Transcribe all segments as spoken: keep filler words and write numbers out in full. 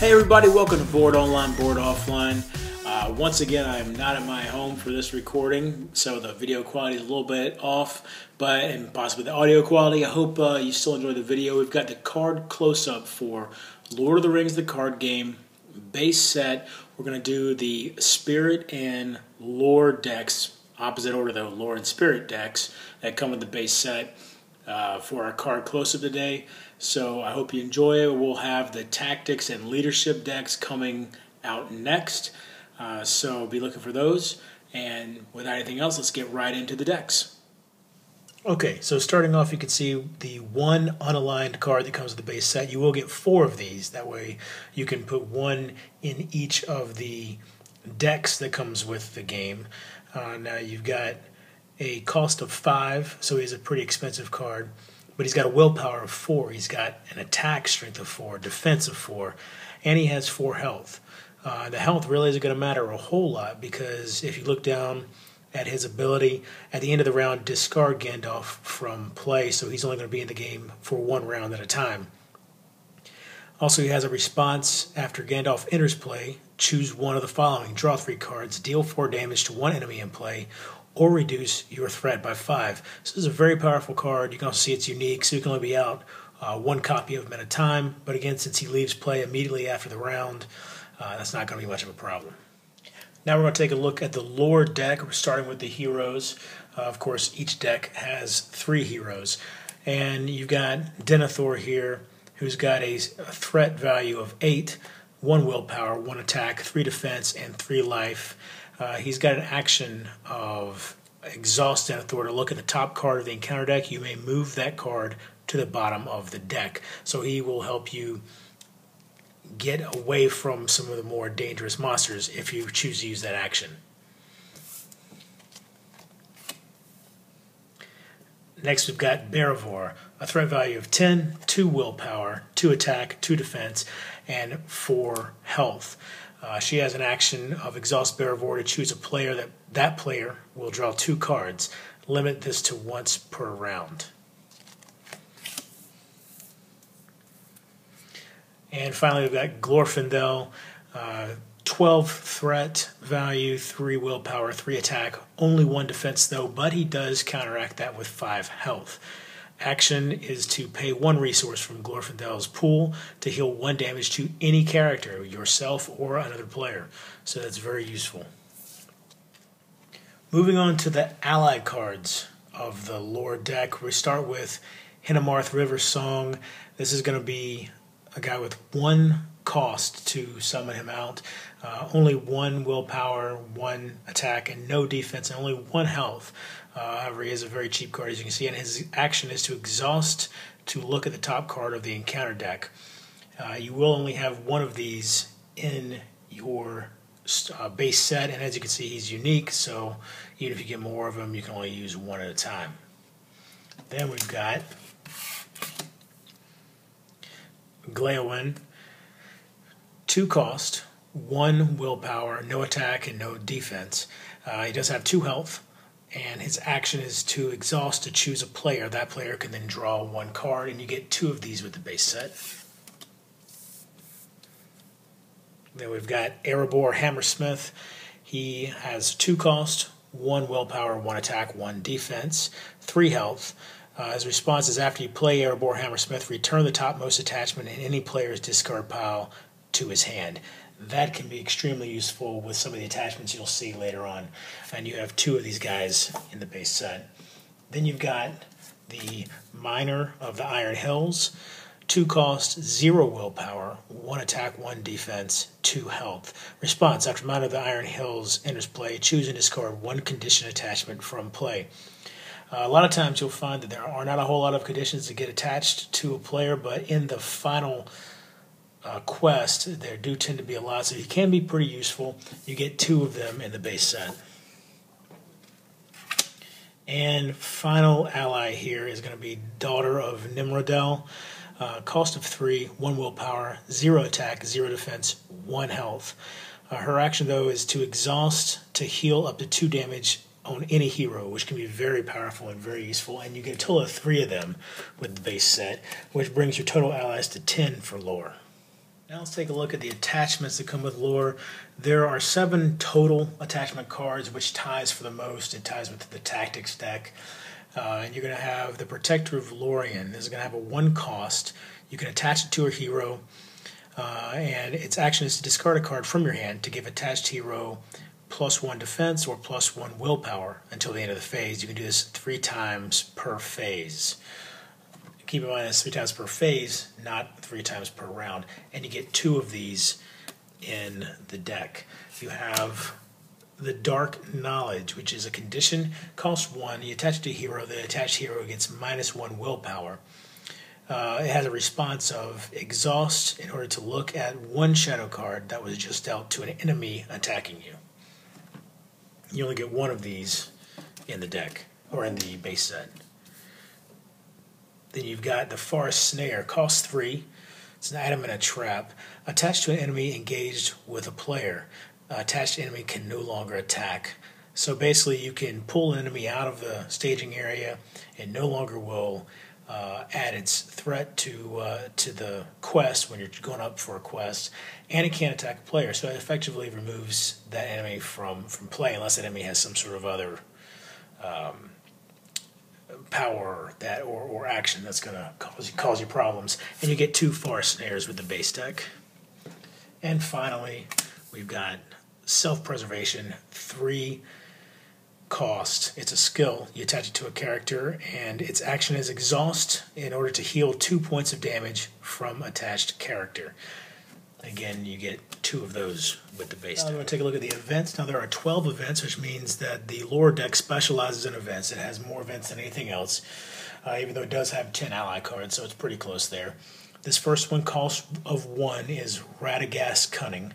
Hey everybody, welcome to Board Online, Board Offline. Uh, once again, I am not at my home for this recording, so the video quality is a little bit off, but and possibly the audio quality. I hope uh, you still enjoy the video. We've got the card close-up for Lord of the Rings, the card game, base set. We're going to do the Spirit and Lore decks, opposite order though, Lore and Spirit decks that come with the base set uh, for our card close-up today. So I hope you enjoy it. We'll have the tactics and leadership decks coming out next. Uh, so be looking for those. And without anything else, let's get right into the decks. Okay, so starting off, you can see the one unaligned card that comes with the base set. You will get four of these. That way you can put one in each of the decks that comes with the game. Uh, now you've got a cost of five, so he's a pretty expensive card. But he's got a willpower of four, he's got an attack strength of four, defense of four, and he has four health. Uh, the health really isn't going to matter a whole lot because if you look down at his ability, at the end of the round, discard Gandalf from play, so he's only going to be in the game for one round at a time. Also, he has a response after Gandalf enters play. Choose one of the following. Draw three cards, deal four damage to one enemy in play, or reduce your threat by five. So this is a very powerful card. You can also see it's unique, so you can only be out uh, one copy of him at a time. But again, since he leaves play immediately after the round, uh, that's not going to be much of a problem. Now we're going to take a look at the Lore deck. We're starting with the heroes. Uh, of course, each deck has three heroes. And you've got Denethor here, who's got a threat value of eight, one willpower, one attack, three defense, and three life. Uh, he's got an action of Exhaust Denethor to look at the top card of the encounter deck. You may move that card to the bottom of the deck. So he will help you get away from some of the more dangerous monsters if you choose to use that action. Next we've got Beravor, a threat value of ten, two willpower, two attack, two defense, and four health. Uh, she has an action of Exhaust Beravor to choose a player. That that player will draw two cards. Limit this to once per round. And finally, we've got Glorfindel, uh, twelve threat value, three willpower, three attack, only one defense though, but he does counteract that with five health. Action is to pay one resource from Glorfindel's pool to heal one damage to any character, yourself or another player. So that's very useful. Moving on to the ally cards of the Lore deck, we start with Hennamarth River Song. This is going to be a guy with one cost to summon him out, uh, only one willpower, one attack, and no defense, and only one health. Uh, however, he is a very cheap card, as you can see, and his action is to exhaust to look at the top card of the encounter deck. Uh, you will only have one of these in your uh, base set, and as you can see, he's unique, so even if you get more of them, you can only use one at a time. Then we've got Gleowyn, two cost, one willpower, no attack, and no defense. Uh, he does have two health, and his action is to exhaust to choose a player. That player can then draw one card, and you get two of these with the base set. Then we've got Erebor Hammersmith. He has two cost, one willpower, one attack, one defense, three health. Uh, his response is after you play Erebor Hammersmith, return the topmost attachment in any player's discard pile to his hand. That can be extremely useful with some of the attachments you'll see later on. And you have two of these guys in the base set. Then you've got the Miner of the Iron Hills. Two cost, zero willpower, one attack, one defense, two health. Response, after Miner of the Iron Hills enters play, choose and discard one condition attachment from play. Uh, a lot of times you'll find that there are not a whole lot of conditions that get attached to a player, but in the final Uh, quest, there do tend to be a lot, so he can be pretty useful. You get two of them in the base set. And final ally here is going to be Daughter of Nimrodel. Uh, cost of three, one willpower, zero attack, zero defense, one health. Uh, her action, though, is to exhaust to heal up to two damage on any hero, which can be very powerful and very useful, and you get a total of three of them with the base set, which brings your total allies to ten for Lore. Now let's take a look at the attachments that come with Lore. There are seven total attachment cards, which ties for the most. It ties with the Tactics deck. Uh, and you're going to have the Protector of Lorien. This is going to have a one cost. You can attach it to a hero. Uh, and its action is to discard a card from your hand to give attached hero plus one defense or plus one willpower until the end of the phase. You can do this three times per phase. Keep in mind it's three times per phase, not three times per round. And you get two of these in the deck. You have the Dark Knowledge, which is a condition, costs one. You attach it to a hero, the attached hero gets minus one willpower. Uh, it has a response of exhaust in order to look at one shadow card that was just dealt to an enemy attacking you. You only get one of these in the deck, or in the base set. Then you've got the Forest Snare, cost three. It's an item and a trap. Attached to an enemy engaged with a player. Uh, attached enemy can no longer attack. So basically you can pull an enemy out of the staging area and no longer will uh, add its threat to, uh, to the quest when you're going up for a quest. And it can't attack a player, so it effectively removes that enemy from, from play unless that enemy has some sort of other Um, power that or, or action that's going to cause, cause you problems. And you get two Forest Snares with the base deck. And finally, we've got Self-Preservation, three cost. It's a skill. You attach it to a character, and its action is exhaust in order to heal two points of damage from attached character. Again, you get two of those with the base deck. Now we're going to take a look at the events. Now there are twelve events, which means that the Lore deck specializes in events. It has more events than anything else, uh, even though it does have ten ally cards, so it's pretty close there. This first one, cost of one, is Radagast Cunning.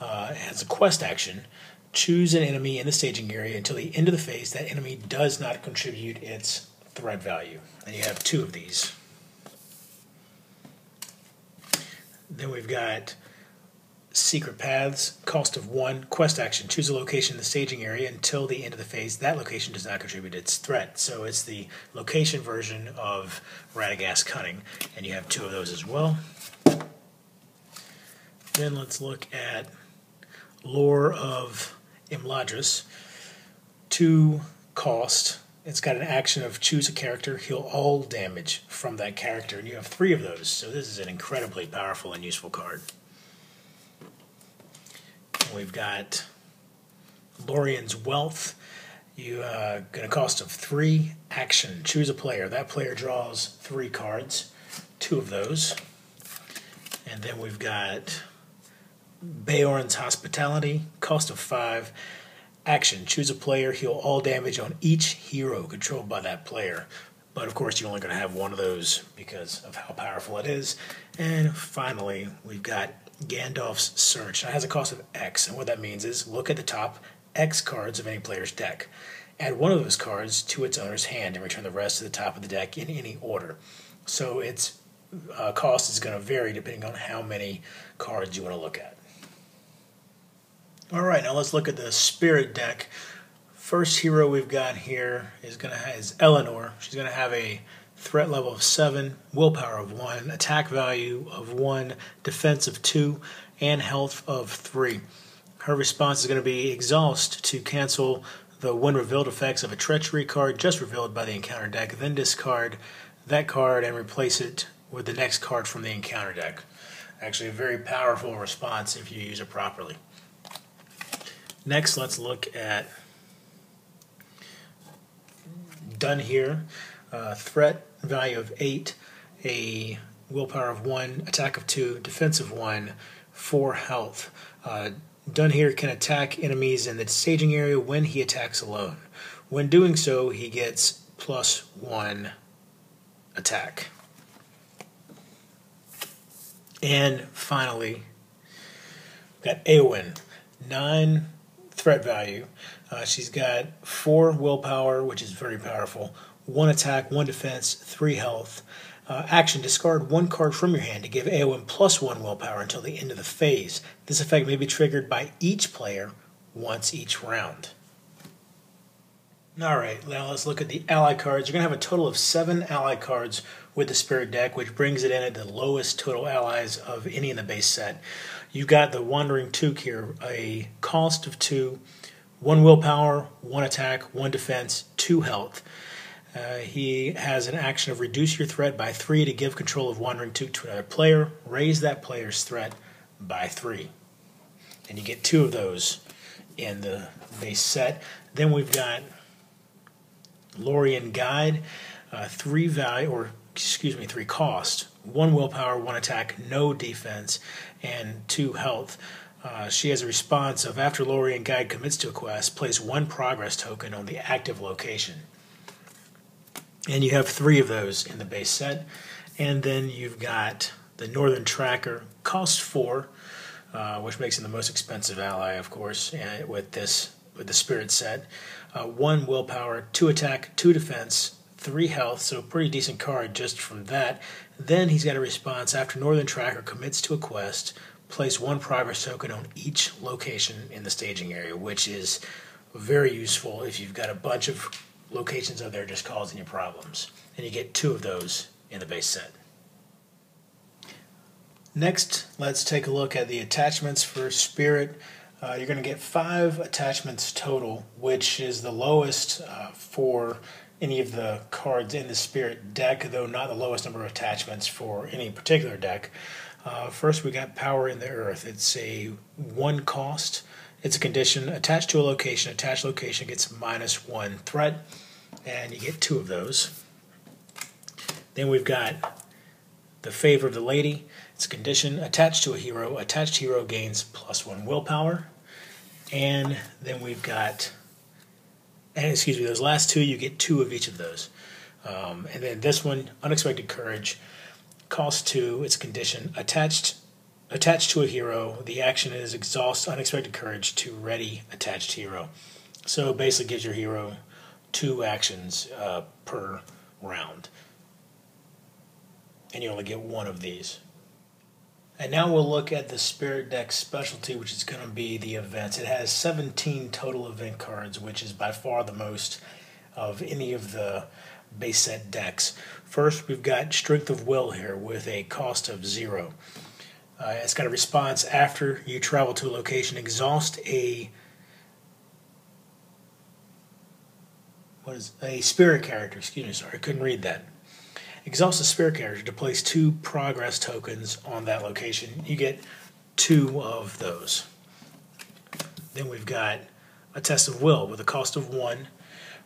Uh, it has a quest action. Choose an enemy in the staging area until the end of the phase. That enemy does not contribute its threat value. And you have two of these. Then we've got Secret Paths, cost of one, quest action. Choose a location in the staging area until the end of the phase. That location does not contribute its threat. So it's the location version of Radagast Cunning, and you have two of those as well. Then let's look at Lore of Imladris. Two cost. It's got an action of choose a character, heal all damage from that character, and you have three of those, so this is an incredibly powerful and useful card. We've got Lorien's Wealth. You uh, get a cost of three, action. Choose a player. That player draws three cards, two of those. And then we've got Beorn's Hospitality, cost of five. Action. Choose a player, heal all damage on each hero controlled by that player. But of course, you're only going to have one of those because of how powerful it is. And finally, we've got Gandalf's Search. It has a cost of X, and what that means is look at the top X cards of any player's deck. Add one of those cards to its owner's hand and return the rest to the top of the deck in any order. So its uh, cost is going to vary depending on how many cards you want to look at. All right, now let's look at the Spirit deck. First hero we've got here is going to have, is Eleanor. She's going to have a threat level of seven, willpower of one, attack value of one, defense of two, and health of three. Her response is going to be exhaust to cancel the when revealed effects of a treachery card just revealed by the encounter deck, then discard that card and replace it with the next card from the encounter deck. Actually, a very powerful response if you use it properly. Next, let's look at Dunhir. Uh, threat value of eight, a willpower of one, attack of two, defense of one, four health. Uh, Dunhir can attack enemies in the staging area when he attacks alone. When doing so, he gets plus one attack. And finally, we've got Eowyn. Nine threat value. Uh, she's got four willpower, which is very powerful, one attack, one defense, three health. Uh, action, discard one card from your hand to give Eowyn plus one willpower until the end of the phase. This effect may be triggered by each player once each round. All right, now let's look at the ally cards. You're going to have a total of seven ally cards with the Spirit deck, which brings it in at the lowest total allies of any in the base set. You've got the Wandering Took here, a cost of two, one willpower, one attack, one defense, two health. Uh, he has an action of reduce your threat by three to give control of Wandering Took to another player. Raise that player's threat by three. And you get two of those in the base set. Then we've got Lorien Guide, uh, three value, or excuse me, three cost, one willpower, one attack, no defense, and two health. Uh, she has a response of after Lorien Guide commits to a quest, place one progress token on the active location. And you have three of those in the base set. And then you've got the Northern Tracker, cost four, uh, which makes him the most expensive ally, of course, and with this. With the Spirit set, uh, one willpower, two attack, two defense, three health, so pretty decent card just from that. Then he's got a response after Northern Tracker commits to a quest, place one progress token on each location in the staging area, which is very useful if you've got a bunch of locations out there just causing you problems. And you get two of those in the base set. Next, let's take a look at the attachments for Spirit. Uh, you're going to get five attachments total, which is the lowest uh, for any of the cards in the Spirit deck, though not the lowest number of attachments for any particular deck. Uh, first, we got Power in the Earth. It's a one cost. It's a condition attached to a location. Attached location gets minus one threat, and you get two of those. Then we've got the Favor of the Lady. It's a condition attached to a hero. Attached hero gains plus one willpower. And then we've got, and excuse me, those last two, you get two of each of those. Um, and then this one, Unexpected Courage, cost two, it's condition attached attached to a hero. The action is exhaust Unexpected Courage to ready attached hero. So it basically gives your hero two actions uh, per round. And you only get one of these. And now we'll look at the Spirit deck specialty, which is going to be the events. It has seventeen total event cards, which is by far the most of any of the base set decks. First, we've got Strength of Will here with a cost of zero. Uh, it's got a response after you travel to a location. Exhaust a what is a Spirit character. Excuse me, sorry, I couldn't read that. Exhaust a Spirit character to place two progress tokens on that location. You get two of those. Then we've got a Test of Will with a cost of one.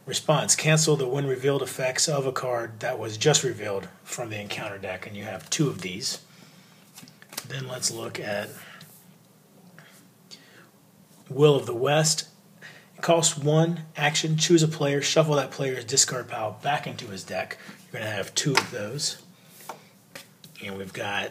Response, cancel the when revealed effects of a card that was just revealed from the encounter deck, and you have two of these. Then let's look at Will of the West. Cost one, action, choose a player, shuffle that player's discard pile back into his deck. You're going to have two of those. And we've got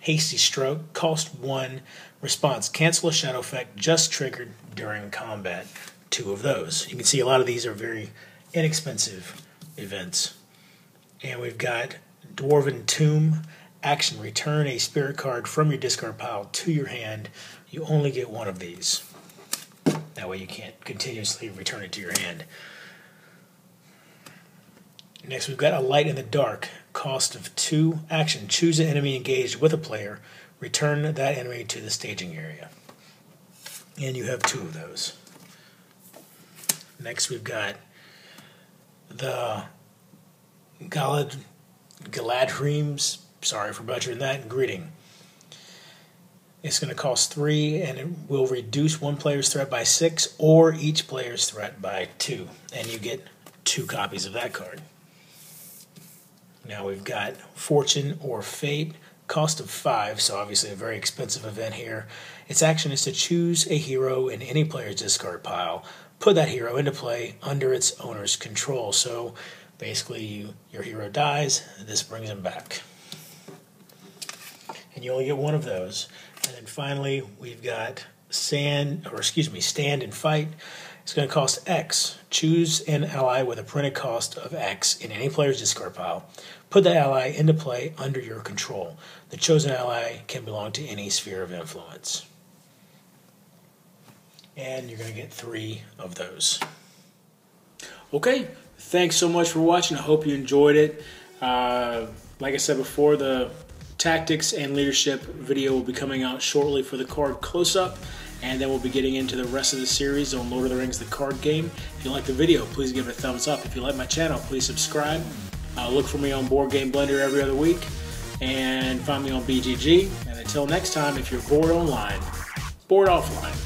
Hasty Stroke, cost one, response, cancel a shadow effect just triggered during combat. Two of those. You can see a lot of these are very inexpensive events. And we've got Dwarven Tomb, action, return a Spirit card from your discard pile to your hand. You only get one of these. That way you can't continuously return it to your hand. Next, we've got a Light in the Dark. Cost of two. Action. Choose an enemy engaged with a player. Return that enemy to the staging area. And you have two of those. Next, we've got the Galad Galadhrims, sorry for butchering that, Greeting. It's going to cost three, and it will reduce one player's threat by six or each player's threat by two. And you get two copies of that card. Now we've got Fortune or Fate, cost of five, so obviously a very expensive event here. Its action is to choose a hero in any player's discard pile. Put that hero into play under its owner's control. So basically you, your hero dies, and this brings him back. And you only get one of those. And then finally, we've got sand, or excuse me, Stand and Fight. It's going to cost X. Choose an ally with a printed cost of X in any player's discard pile. Put that ally into play under your control. The chosen ally can belong to any sphere of influence. And you're going to get three of those. Okay, thanks so much for watching. I hope you enjoyed it. Uh, like I said before, the tactics and leadership video will be coming out shortly for the card close-up, and then we'll be getting into the rest of the series on Lord of the Rings, the card game. If you like the video, please give it a thumbs up. If you like my channel, please subscribe. Uh, look for me on Board Game Blender every other week, and find me on B G G. And until next time, if you're bored online, board offline.